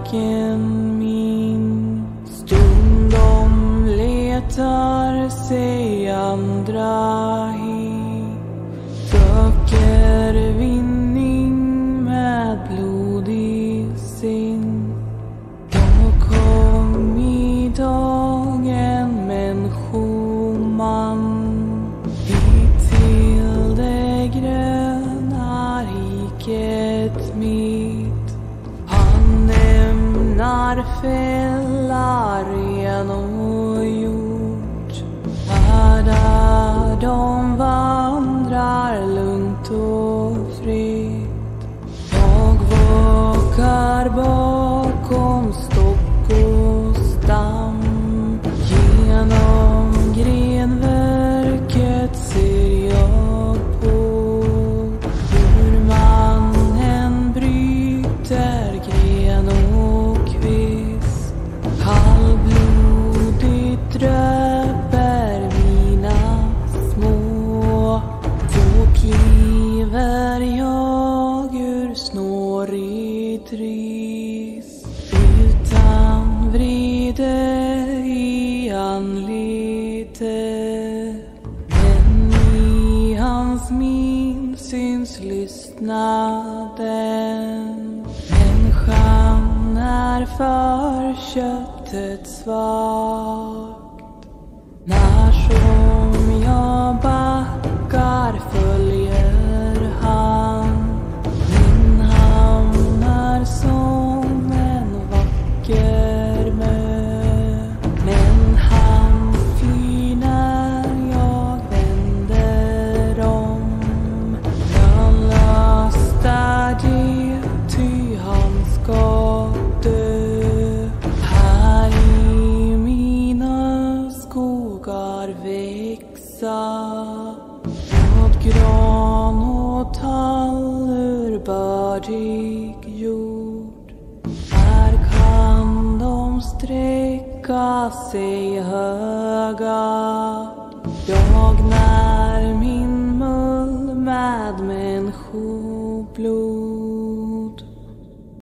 varken min. Stundom letar sig andra hit, söker vinning med blod i sin. Och kom i dag en människoman till det gröna riket mitt. Han ämnar fälla ren och jord. Där de vandrar lugnt och fritt. Jag vakar bakom stock och stam. Genom grenverket ser jag på hur man än bryter gren och kvist. Halvblodigt dröper mina små. Då kliver jag ur snårigt ris. Utan vride i anlite, men i hans min syns lystnaden. Människan är för köttet svagt. När som jag backar följer han. Min hamn är som en vacker mö. Här i mina skogar växa åt gran och tall ur bördig jord. Här kan de sträcka sig höga. Jag när min mull med människoblod.